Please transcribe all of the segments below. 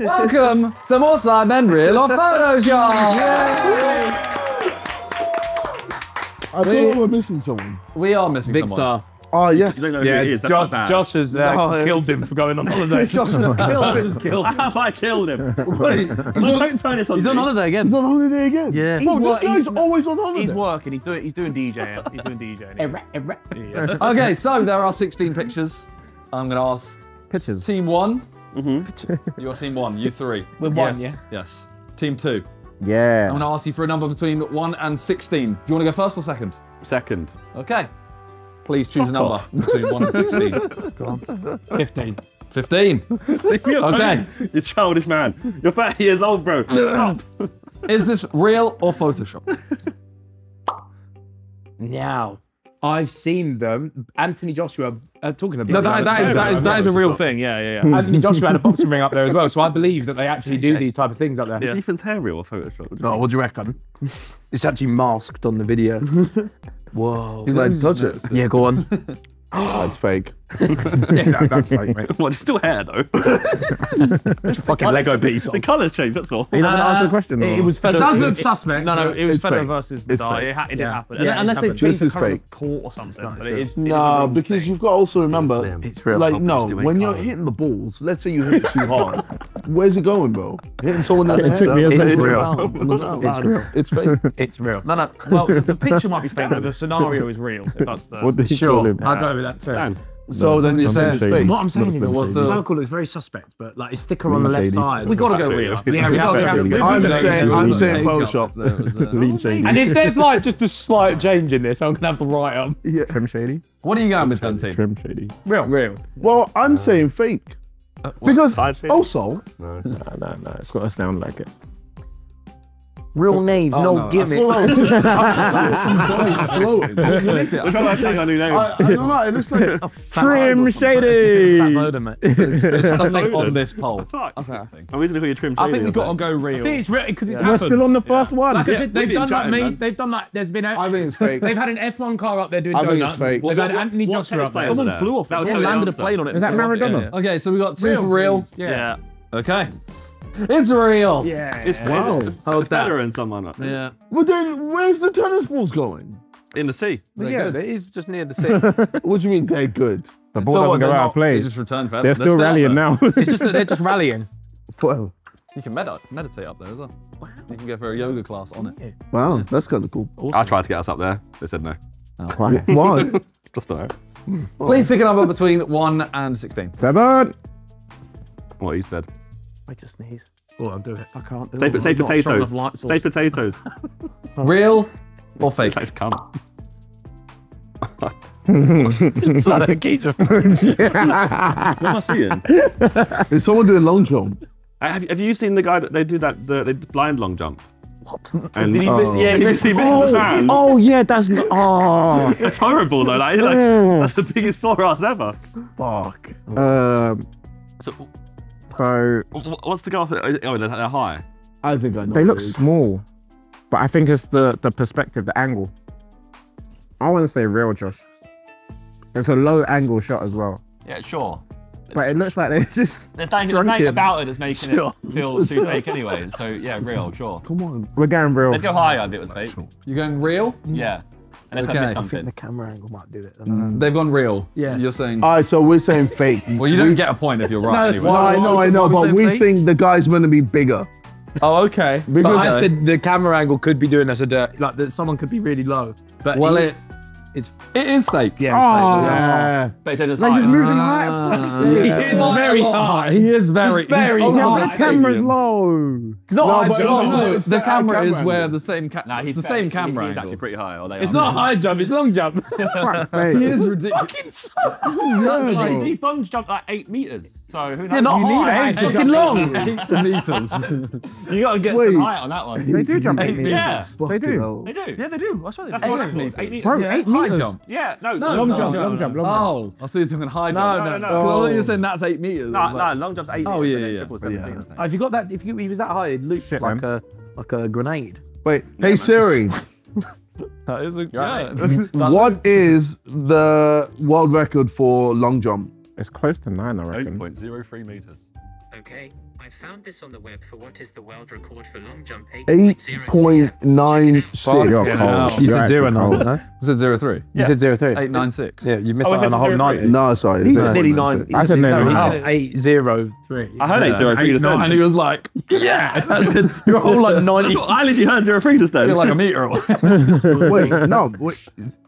Welcome to more Sidemen Real or Photos, y'all! I thought we were missing someone. We are missing someone. Big star. Oh, yes. You don't know who it is. Josh has killed him for going on holiday. Josh has killed him. Have I killed him? He's on holiday again. He's on holiday again? Yeah. Bro, this guy's always on holiday. He's working. He's doing DJing. He's doing DJing. Okay, so there are 16 pictures. I'm going to ask Team 1. Mm-hmm. You're Team 1. You 3. We're 1, yeah? Yes. Team 2. Yeah. I'm going to ask you for a number between 1 and 16. Do you want to go first or second? Second. Okay. Please choose a number between 1 and 16. Go on. 15. 15? Okay. You childish man. You're 30 years old, bro. Stop. Is this real or Photoshop? Now, I've seen them. Anthony Joshua talking about that is a real thing. Yeah. Anthony Joshua had a boxing ring up there as well, so I believe that they actually do these type of things up there. Is Ethan's hair real or Photoshop? Oh, what do you reckon? It's actually masked on the video. Whoa. You let him touch it? Yeah, go on. That's fake. That's fake, mate. What, it's still hair, though? It's a fucking Lego piece. The colour's changed, that's all. You don't want to answer the question, it was Federer. It does look suspect. No, it was Federer versus Nadal. It didn't happen. Yeah, unless they've changed the colour of the court or something. No, because you've got to also remember, like, no, when you're hitting the balls, let's say you hit it too hard, where's it going, bro? Hitting someone in the head? It's real. It's real. It's fake. It's real. No. Well, the picture might be fake, but the scenario is real, if that's the... Sure, I'd go with that too. So then you're saying it's fake. What I'm saying is the circle is very suspect, but like it's thicker on the left side. We gotta go real. Yeah, we gotta go real. I'm saying Photoshop though. And if there's like just a slight change in this, I'm gonna have the right arm. Yeah. Trim shady. What are you going with, Dante? Trim shady. Real. Well, I'm saying fake. Because also. No. It's gotta sound like it. Real name, no gimmicks. I don't know, it looks like a trim shady. It's something on this poll. I'm reasoning for your trim shady. I think we've got to go real. I think it's real because it's happened. We're still on the first one. Like I said, they've done that, mate. They've done that. There's been. I think it's fake. They've had an F1 car up there doing donuts. They've had Anthony Joshua up there. Someone flew off. Someone landed a plane on it. Is that Maradona? Okay, so we got 2 for real. Yeah. Okay. It's real. Yeah. It's Federer and someone up there. Yeah. Well then, where's the tennis balls going? In the sea. They're good. It is just near the sea. What do you mean they're good? The ball doesn't go out of play. They just returned Federer. They're still rallying now. It's just that they're just rallying. Well, you can meditate up there as well. Wow. You can go for a yoga class on it. Wow, that's kind of cool. Awesome. I tried to get us up there. They said no. Why? Why? Just don't know. Please pick a number between 1 and 16. 7. What he said. I just sneeze. Oh, I'm doing it. I can't do it. Say potatoes. Say potatoes. Real or fake? That's cum. It's like a gator. What am I seeing? Is someone doing long jump? Have you seen the guy that they do that, the blind long jump? What? And did he miss? Yeah, he missed the fan. Oh, yeah, that's not. Oh. That's horrible, though. That's the biggest sore ass ever. Fuck. So what's the goal for? Oh, they're high. I think I know. They look small, but I think it's the perspective, the angle. I want to say real, Josh. It's a low angle shot as well. Yeah, sure. But it looks like they just. There's nothing about it that's making it feel too fake anyway. So yeah, real, sure. Come on, we're going real. They'd go higher if it was fake. You're going real? Yeah. Unless I missed something. I think the camera angle might do it. They've gone real. Yeah. You're saying. All right, so we're saying fake. Well, you don't get a point if you're right. Anyway. No, I know, but we think the guy's going to be bigger. Oh, okay. Because but I said the camera angle could be doing us a dirt. Like that, someone could be really low. But well, it is fake. Yeah. Oh. Yeah. But they're just moving high. He is very high. He is very high. The camera's low. No, the camera is where the same camera. It's the same camera. He's actually pretty high. It's not high jump. It's long jump. He is ridiculous. These dongs jump like 8 meters. So who knows? They're not high. They're fucking long. 8 meters. You gotta get some height on that one. They do jump 8 meters. Yeah, they do. They do. Yeah, they do. I swear. That's what it means. 8 meters. High jump? Yeah, no, long jump. I thought you were talking high jump. No. You're saying that's 8 meters. No, long jump's 8 meters. Oh, yeah. Triple 17. Yeah. If you got that, if he was that high, it'd loop like a grenade. Wait, hey Siri. That is a grenade. What is the world record for long jump? It's close to 9, I reckon. 8.03 meters. Okay. I found this on the web for what is the world record for long jump. 8.96. You said 0 now, no? You said 0.3. You said 0.3. 8.96. Yeah, you missed out on the whole 90. No, sorry. He said nearly 90. I said nearly 8.03. I heard 8.03 just then. And he was like, yeah. You're all like 90. I literally heard 0.3 just then. You're like a meter. Wait, no.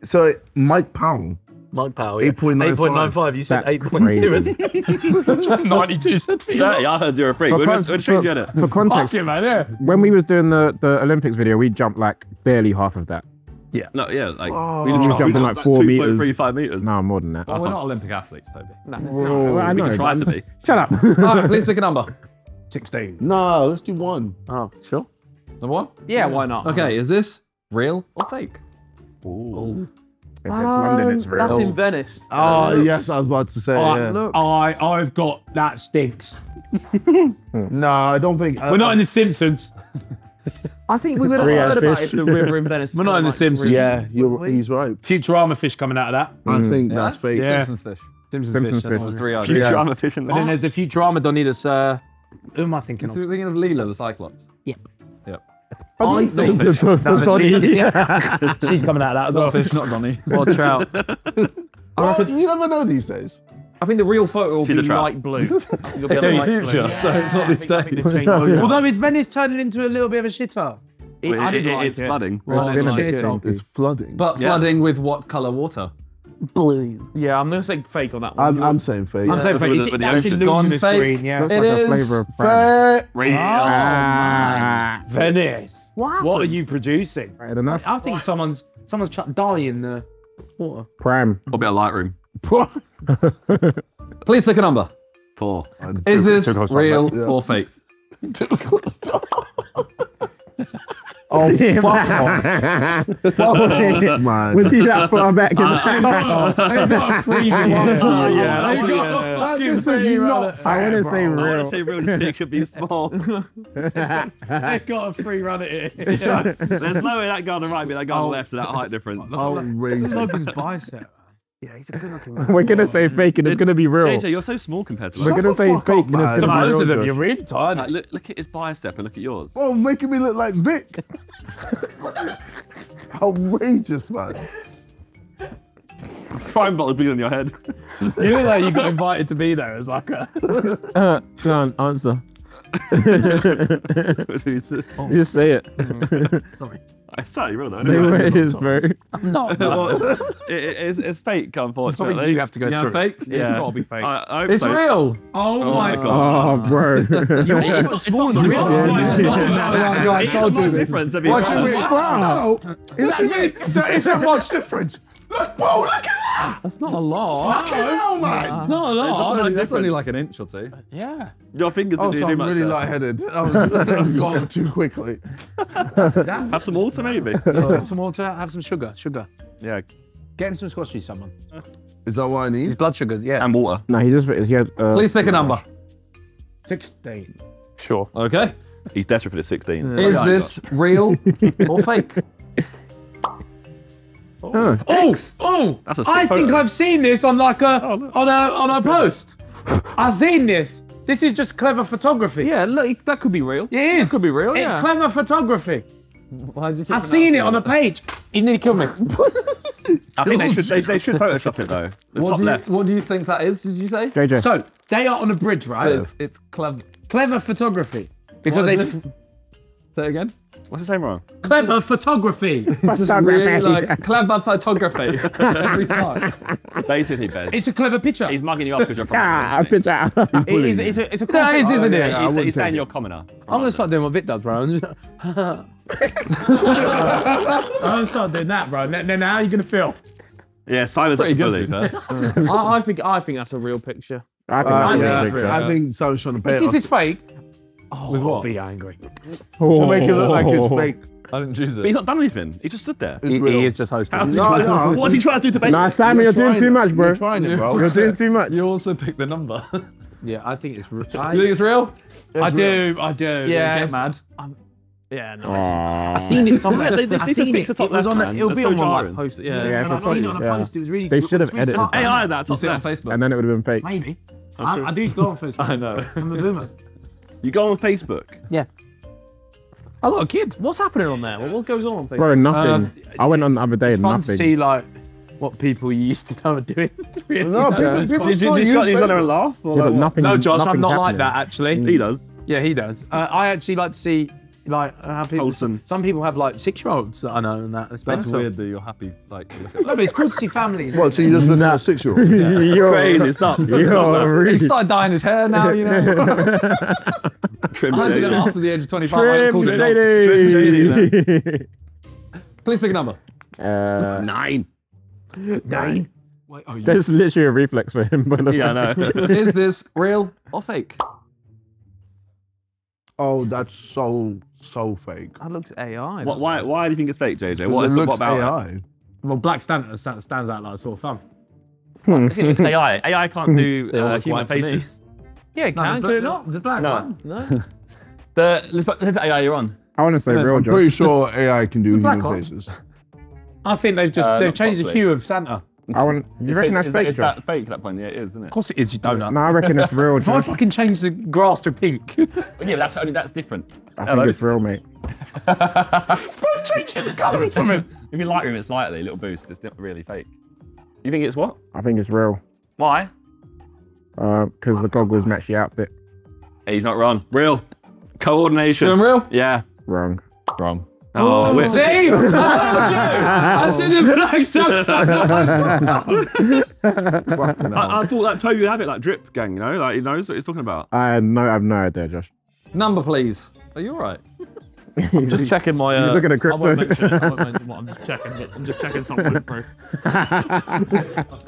So Mike Powell. Mike Powell, yeah. 8.95. You said 8.2. Just 92 centimeters. 30, I heard 0.3. For context, you, man, yeah. When we was doing the Olympics video, we jumped like barely half of that. Yeah. No, yeah, like we jumped in like 4 meters. 2.35 meters. No, more than that. Well, we're not Olympic athletes, though. No, no. Well, we can try to be. Shut up. All right, please pick a number. 16. No, let's do 1. Oh, sure. Number 1? Yeah, why not? Okay, is this real or fake? Ooh. If it's London, it's real. That's in Venice. Oh, yes, I was about to say. I've got that stinks. No, I don't think. We're not in the Simpsons. I think we would have heard about it if the river in Venice. We're not in the Simpsons. Yeah, he's right. Futurama fish coming out of that. I think that's fake. Yeah. Simpsons fish. Simpsons fish. That's what the 3 are. Futurama fish in there. And then there's the Futurama Donidas. Who am I thinking of? Thinking of Leela, the Cyclops. Yep. I think she's coming out of that. Not fish, not Donny. Well, trout. Well, you never know these days. I think the real photo will be light blue. It's in the future, so it's not these days. Although is Venice turning into a little bit of a shitter? It's flooding. It's flooding. But flooding with what colour water? Blue. Yeah, I'm gonna say fake on that one. I'm saying fake. I'm saying fake. It's gone fake. It is fake. Real. Venice. What are you producing? I don't know. I think someone's chucked dye in the water. Pram. Or a bit of Lightroom. Please pick a number. 4. Is this real or fake? Oh, fuck off. Fuck man. Was he that far back in the back? I got a freebie. Oh, yeah. I got a freebie. I want to say real. I want to say real just it could be small. They got a free run at it. Yeah. There's no way that guy on the right be that guy on the left that height difference. Oh, really? Logan's bicep. Yeah, he's a good looking man. We're going to say fake and it's going to be real. JJ, you're so small compared to us. We're going to say fake and it's going to be real. Both of them, you're really tired. Like, look at his bicep and look at yours. Oh, making me look like Vic. Outrageous, man. Prime bottle being on your head. You look like you got invited to be there as like a... go on, answer. Just say it. Sorry. It's totally real though. It is, bro. I'm not. It's fake, unfortunately. Something you have to go through. Fake? Yeah. It's got to be fake. It's real. Oh my God. Oh, bro. You're not small. Don't do this. What do you mean? No. What do you mean? There isn't much difference. Look, bro, look at that! That's not a lot. Fucking hell, man! It's not a lot. That's only like an inch or 2. Yeah. Your fingers didn't do much. I'm really lightheaded. I've gone too quickly. Have some water, maybe. Have some water. Have some sugar. Sugar. Yeah. Get him some squashies, someone. Is that what I need? His blood sugar. Yeah. And water. No, he just. He had, please pick a number. 16. Sure. Okay. He's desperate for the 16. Is this real or fake? Oh, that's a sick I think I've seen this on like a on a post. I've seen this. This is just clever photography. Yeah, look, that could be real. It is. That could be real. It's clever photography. I've seen it on a page. You nearly killed me. I think they should Photoshop it though. What do you think that is? Did you say? JJ. So they are on a bridge, right? So it's clever photography because Say it again. What's the name wrong? Clever photography. It's just really like clever photography every time. Basically, Bez. It's a clever picture. He's mugging you off because you're from it's a clever picture. It is, isn't it? He's saying you're a commoner. I'm going to start doing what Vic does, bro. I'm going to start doing that, bro. Then how are you going to feel? Yeah, Simon's pretty good. I think that's a real picture. I think Simon's trying to bait us. Because it's fake. With what? Be angry. To make it look like it's fake. I didn't choose it. But he's not done anything. He just stood there. He is just hosting. No. What are you trying to do to make it? Nah, Simon, you're doing too much, bro. You're trying it, bro. You're doing too much. You also picked the number. Yeah, I think it's real. You think it's real? I do. Yeah. Get mad. Yeah, no. I've seen it somewhere. I've seen it. It'll be on my post. Yeah, I've seen it on a post. It was really. They should have edited it. AI that. I've seen it on Facebook. And then it would have been fake. Maybe. I do go on Facebook. I know. I'm a boomer. You go on Facebook? Yeah. A lot of kids. What's happening on there? What goes on Facebook? Bro, nothing. I went on the other day and nothing. It's fun to see, like, what people you used to know are doing. Really, no, that's he's going to laugh? Or yeah, like nothing, no, Josh, I'm not happening like that, actually. He does. Yeah, he does. I actually like to see, like, how people... Olsen. Some people have, like, 6-year-olds that I know and that. That's weird that you're happy, like... Look at that. No, but it's cool to see families. What, so you just look at 6-year-olds? You're crazy. It's not... He started dyeing his hair now, you know? I did it after the age of 25. I called it. Please pick a number. 9. 9. Wait, oh, there's literally a reflex for him. By the way. I know. Is this real or fake? Oh, that's so fake. That looks AI. What, why do you think it's fake, JJ? What about AI? It? Well, black stands out like a sore thumb. Actually, it looks AI. AI can't do human faces. Yeah, it can. But not the black one. No. The AI you're on. I want to say real. I'm pretty sure AI can do human faces. I think they've just changed the hue of Santa. I want. You reckon that's fake? Is that fake at that point? Yeah, it is, isn't it? Of course it is. You donut. No, I reckon it's real. If I fucking change the grass to pink. Yeah, that's different. I think it's real, mate. It's both changing the colour of something. If you Lightroom, it's slightly a little boost. It's not really fake. You think it's what? I think it's real. Why? Because the goggles match the outfit. Hey, he's not wrong. Real. Coordination. Doing real? Yeah. Wrong. Oh, see? I told you! I said it I thought that Toby would have it, like drip gang, you know? Like, he knows what he's talking about. I have no idea, Josh. Number, please. Are you alright? I'm just checking my... You're looking at crypto. I'm just checking something through.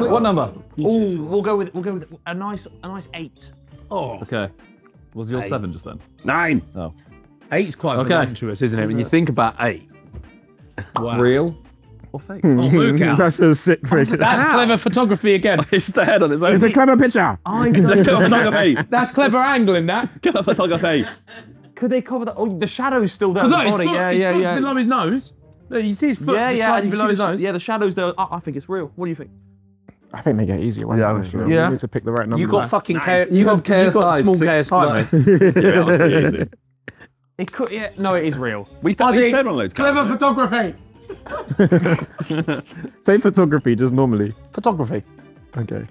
What number? Oh, we'll go with a nice 8. Oh. Okay. Was your 7 just then? 9. Oh. 8's quite presumptuous, isn't it? When you think about 8. Wow. Real or fake? Oh, that's so sick. That's clever photography again. It's the head on its own. It's a clever picture. That's clever angling, that. Clever photography. Could they cover the? Oh, the shadow's still there. No, his foot, his foot's below his nose. No, you see his foot slightly below his nose. Yeah, the shadow's there. I think it's real. What do you think? I think they get easier. Yeah, I need to pick the right number. You got fucking KSI. You got small KSI, mate. It could, yeah. No, it is real. We said on loads. Clever photography. Say photography, just normally. Photography. Okay.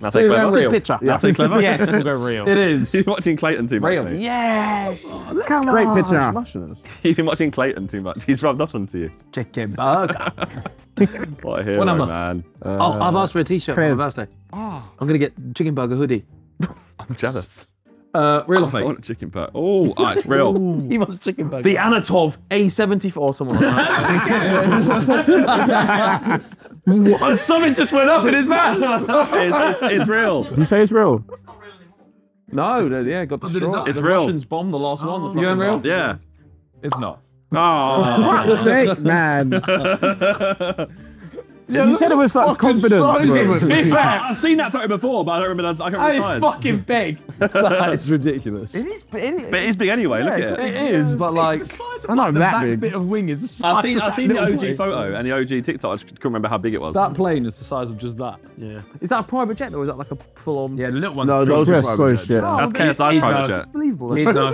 That's a clever. Good picture. Yeah. That's a clever. Yes, we'll go real. It is. You're watching Clayton too much. Real. Yes. Oh, come on. Great picture. You've been watching Clayton too much. He's rubbed off onto you. Chicken burger. What a hero, what number? Man. Oh, I've asked for a t-shirt for my birthday. Oh. I'm going to get chicken burger hoodie. I'm jealous. Real or fake? I want a chicken burger. Oh, it's real. He wants chicken burger. The Anatov A74, someone like that. What? Something just went up in his mouth. It's real. Did you say it's real? It's not real anymore. No, yeah, got destroyed. It's real. The Russians bombed the last one. You real? Yeah. It's not. Oh. For fuck's sake, man. Yeah, you said it was like confidence. I've seen that photo before, but I don't remember. I can't remember. It's fucking big. It's ridiculous. It is big. But it is big anyway. Yeah, look at it. It is, but like, I know that big bit of wing is. I've seen the OG photo and the OG TikTok. I just couldn't remember how big it was. That plane is the size of just that. Yeah. Is that a private jet though? Is that like a full-on? Yeah, the little one. No, those are so shit. That's KSI private jet. Unbelievable.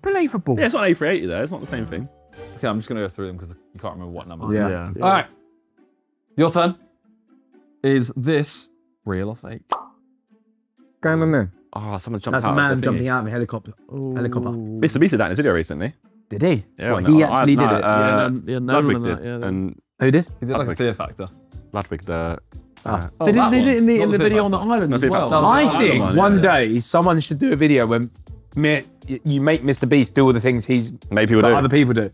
Believable. Yeah, it's not A380 though. It's not the same thing. Okay, I'm just gonna go through them because you can't remember what number. Yeah. All right. Your turn. Is this real or fake? Going on there. Oh, someone jumped out. That's a man jumping out of a helicopter. Ooh. Helicopter. MrBeast did that in his video recently. Did he? Yeah. Well, he actually did it. Ludwig did. And who did? He did like a fear factor. Ludwig the... they did it in the video on the island as well. I think one day someone should do a video when you make MrBeast do all the things other people do.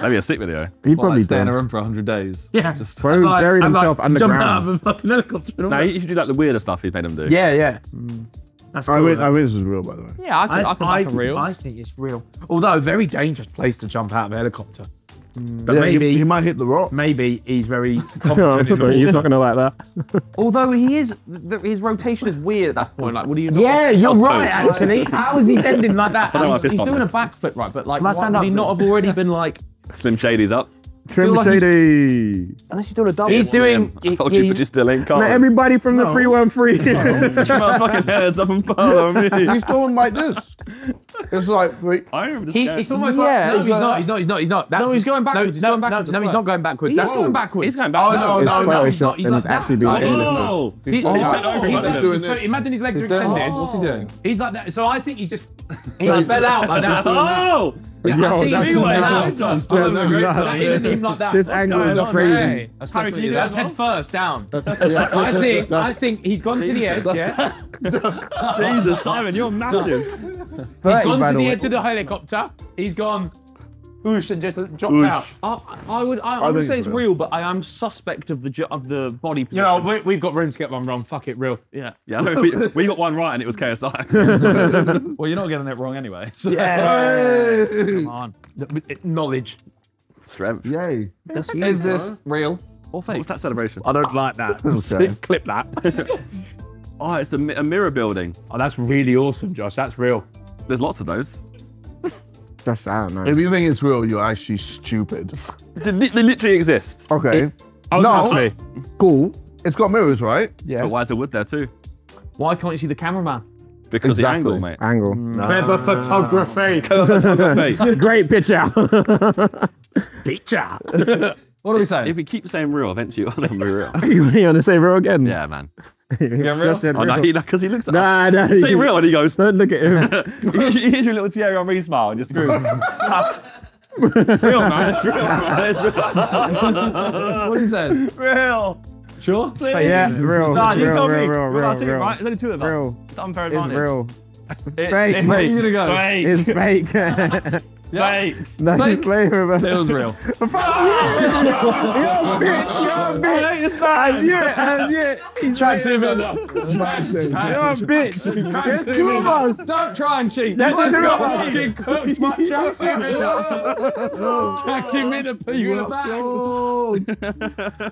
Maybe a sick video. He probably stay in a room for 100 days. Yeah. Just bury himself underground. Jump out of a fucking helicopter. No, you should do like the weirder stuff he's made him do. Yeah, yeah. That's cool. I wish this was real, by the way. Yeah, I think it's real. Although, a very dangerous place to jump out of a helicopter. But yeah, maybe he might hit the rock. Maybe he's very confident. He's not going to like that. Although he is, his rotation is weird at that point. Like, what do you? Yeah, you're right, Anthony. How is he bending like that? He's doing a backflip, right? But like, would he not have already been like? Slim Shady's up. Mercedes. Unless he's doing a double. He's doing. I thought you just the link. Everybody from the free one free. Fucking heads up and follow me. He's going like this. It's like it's almost like he's not. No, he's going backwards. No, he's not going backwards. He's going backwards. He's going backwards. Oh no, he's not. He's actually being. So imagine his legs are extended. What's he doing? He's like that. So I think he just fell out like that. Oh. This angle is crazy. That's head first down. I think he's gone to the edge. Yeah. Jesus, Simon, you're massive. He's gone to the edge of the helicopter. He's gone. Oosh, and just dropped out. I would say it's real, but I am suspect of the body position. You know, we've got room to get one wrong. Fuck it, real. Yeah. We got one right and it was KSI. Well, you're not getting it wrong anyway. So. Yes. Come on. Knowledge. Strength. Yay. Is this real or fake? What's that celebration? I don't like that. Okay. Clip that. Oh, it's a mirror building. Oh, that's really awesome, Josh. That's real. There's lots of those. That's out, man. If you think it's real, you're actually stupid. They literally exist. Okay. No. Cool. It's got mirrors, right? Yeah. But why is there wood there too? Why can't you see the cameraman? Because the angle, mate. Angle. No. Feather photography. Great picture. Picture. What are we saying? If we keep saying real, eventually you're going to be real. You want to say real again? Yeah, man. You're real? Oh, no, because he looks at us. No, say real and he goes, don't look at him. He hears your little Thierry Henry smile and just goes, real, man. It's real, man. It's real. What did you say? Real. Sure? Please. Yeah, it's real. Nah, you told me. Real. Right? There's only two of us. Real. It's unfair advantage. It's real. Fake. Where are you going to go? Fake. It's fake. Fake. No, fake. It was real. Fuck you! You're a bitch! You're a bitch! This man! You tried to him in. You're a bitch! There's two of us! Don't try and cheat! That's fucking cooked! My Jack's him in. Jack's him in a poo in a bag!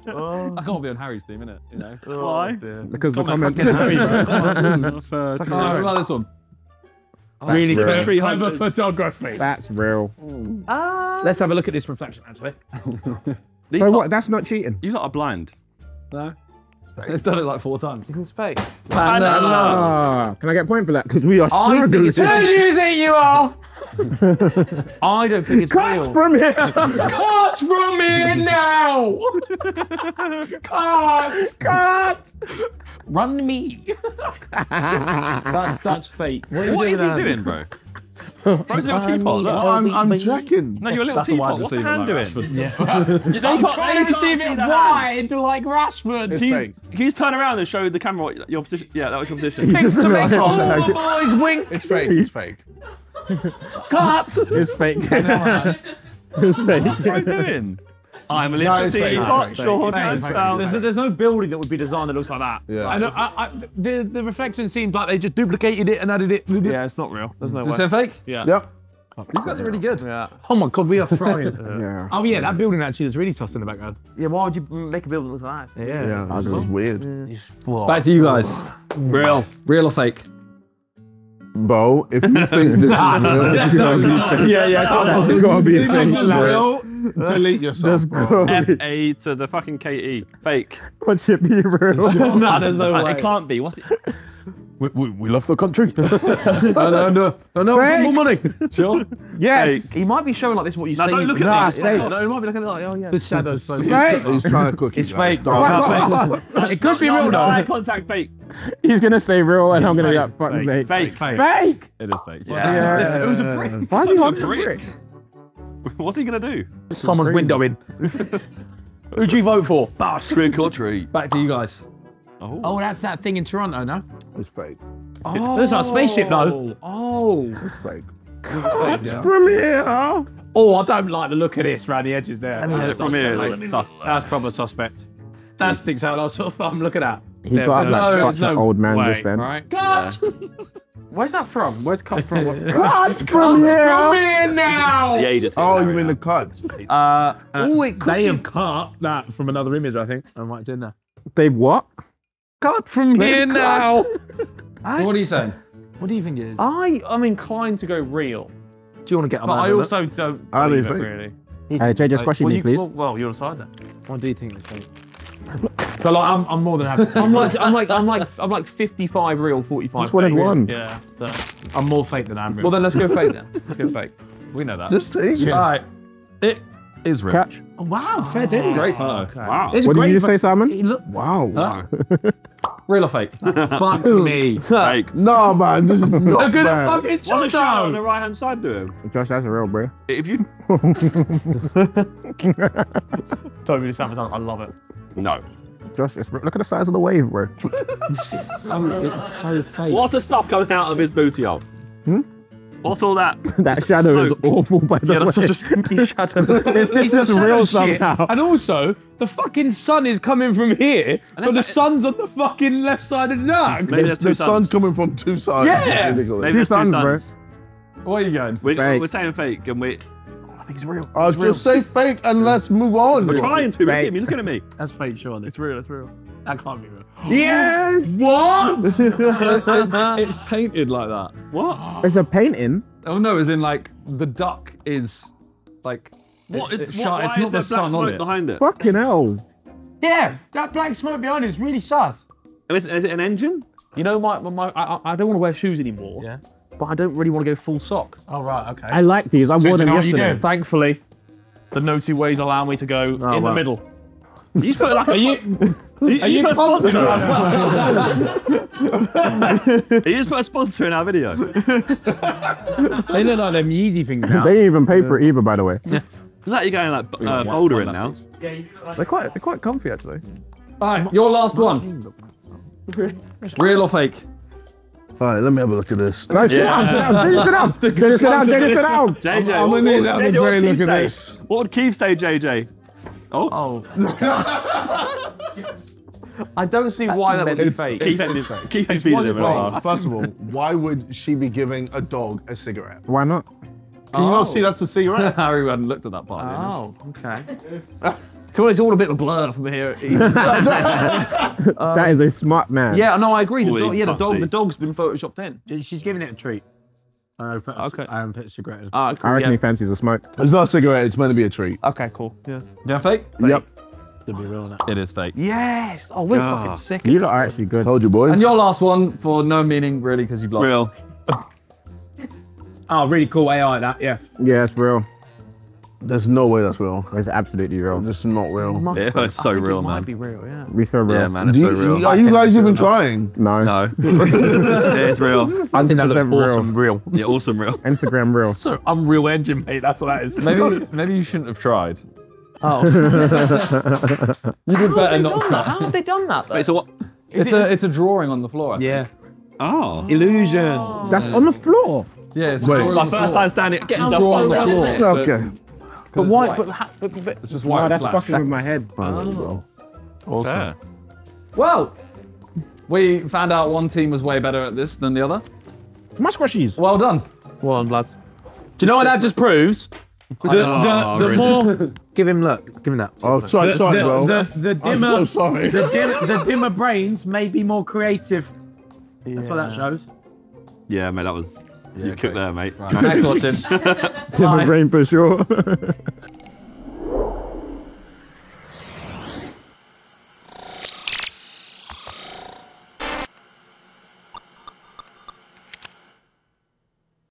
I can't be on Harry's team, innit? You know? Why? Because we're commenting Harry. Alright, like this one. Oh, really country over photography. That's real. Let's have a look at this reflection, actually. So what? That's not cheating. You lot are blind. No. They've done it like 4 times. It's fake. Banana. Can I get a point for that? Because we are struggling. Who do you think you are? I don't think it's real. Cut from here! Cut from here now! Cut! Cut! Run me! that's fake. What is he doing, bro? Bro's a little teapot. Look. I'm checking. No, you're a little teapot. What's the hand doing? Yeah. I'm trying to see if it's wide like Rashford. Can you just turn around and show the camera your position? Yeah, that was your position. To make all the boys wink. It's fake. It's fake. Cut! It's fake. It's fake. What's he doing? I'm a little teapot. Sure. There's no building that would be designed that looks like that. Yeah. The reflection seemed like they just duplicated it and added it. Yeah, it's not real. There's no way. Is it fake? Yeah. Yep. These guys are really good. Yeah. Oh my god, we are frying. Yeah. Oh yeah, that building actually is really tossed in the background. Yeah, why would you make a building look like that? Yeah. Yeah, that was weird. Back to you guys. Real. Real or fake? Bo, if you think this is real, it's gotta be fake. This is real. Delete yourself. F-A to the fucking K-E. Fake. What's it be real? No, there's no way. It can't be. What's it? We love the country. No, more money. Sure. Yes. Fake. He might be showing like this what you see. Don't look at me. No, he might be looking like, oh yeah. The shadow's so fake. He's trying to cook it. It's fake. It could be real though. Eye contact fake. He's gonna say real and I'm gonna be like fucking fake. Fake. It is fake. Yeah. It was a brick. Why do you want a brick? What's he gonna do? Someone's window in. Who'd you vote for? Trick or treat. Back to you guys. Oh, that's that thing in Toronto, no? It's fake. Oh, that's our spaceship, though. Oh, it's fake. It's from here. Oh, I don't like the look of this round the edges there. That's from here. That's proper suspect. That sticks out. I was sort of look at that. He got like such an old man just then. Right? Cut! Where's that from? Where's cut from? Cut from here now! Yeah, you just. Oh, you mean the cut? They have cut that from another image, I think. I might do that. They what? Cut from here now! So what are you saying? What do you think it is? I am inclined to go real. Do you want to get on that? But I also don't believe it, really. All right, JJ, question me, please. Well, you saw that. What do you think, this but like, I'm more than happy. I'm like 55 real, 45. That's what I won. Yeah. So I'm more fake than I'm real. Well then, let's go fake then. Let's go fake. We know that. Just take it. All right. It is real. Catch. Oh, wow. Fair dinner. Great photo. Okay. Wow. What did you say, Simon? Wow. Real or fake? Fuck me. Fake. No, man. This is not bad. Look at the fucking shot down on the right hand side to him. Josh, that's a real, bro. If you told me to sound, I love it. No. Josh, look at the size of the wave, bro. It's so fake. What the stuff coming out of his booty hole? Hmm? What's all that? That shadow is awful, by the way. Yeah, that's such a stinky shadow. This is real somehow. And also, the fucking sun is coming from here, but the sun's on the fucking left side of the dark. Maybe there's two suns. The sun's coming from two sides. Yeah! Maybe two suns, bro. Where are you going? We're saying fake, and we... I think it's real. I was just say fake, and let's move on. We're trying to, but you're looking at me. That's fake, surely. It's real, it's real. That can't be real. Yes! What? It's painted like that. What? It's a painting? Oh no, as in like, the duck is like... What is, it's not the sun on it. Behind it? Fucking hell. Yeah, that black smoke behind it is really sus. Is it an engine? You know, I don't want to wear shoes anymore, yeah. But I don't really want to go full sock. Oh right, okay. I like these, I wore them yesterday. Thankfully, the naughty ways allow me to go in the middle. You put like are you put a sponsor? You just put a sponsor in our video. They look like them Yeezy things now. They even pay for it either, by the way. Yeah. Like you're going like older in now. Yeah, you like they're quite comfy actually. Alright, your last one. Real or fake? Alright, let me have a look at this. No, sit down. JJ, I'm gonna need that very look at this. What would Keith say, JJ? Oh. Yes. I don't see why that would be fake. Keith fake. First of all, why would she be giving a dog a cigarette? Why not? Can you not see that's a cigarette? Harry hadn't looked at that part. Oh, okay. It's all a bit of a blur from here. That is a smart man. Yeah, no, I agree. The dog's been photoshopped in. She's giving it a treat. I haven't put a cigarette in. Cool, I reckon he fancies a smoke. It's not a cigarette, it's meant to be a treat. Okay, cool. Yeah. Yeah, fake? Yep. It'll be real now. It is fake. Yes! Oh, we're fucking sick. You lot are actually good. Told you, boys. And your last one for no meaning, really, because you've lost. Real. Oh, really cool AI, that, yeah. Yeah, it's real. There's no way that's real. It's absolutely real. This is not real. Yeah, it's so real, man. It might be real, yeah. We so real. Yeah, man, it's so real. Are you guys even trying? No. No. It's real. I think that looks awesome real. Yeah, awesome real. Instagram real. So unreal engine, mate. That's what that is. Maybe you shouldn't have tried. Oh. You did better not try. How have they done that, though? Wait, so what? It's a drawing on the floor, I think. Yeah. Oh. Illusion. That's on the floor. Yeah, it's my first time standing. Getting drawing on the floor. Okay. But why? It's just white. No, that's fucking with my head. Oh. Awesome. Well, we found out one team was way better at this than the other. My squishies. Well done. Well done, lads. Do you know what that just proves? The more. Give him look. Give him that. Oh, sorry, bro. I'm so sorry. The dimmer brains may be more creative. Yeah. That's what that shows. Yeah, mate, that was. Yeah, you cooked there, mate. Right. Thanks for watching. Give a brain for sure.